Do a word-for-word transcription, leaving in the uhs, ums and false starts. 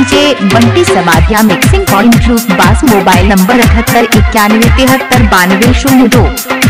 DJ Bunty Samadhiya mixing point रूस bass mobile number अठहत्तर इक्यानवे तिहत्तर बानवे शून्य दो।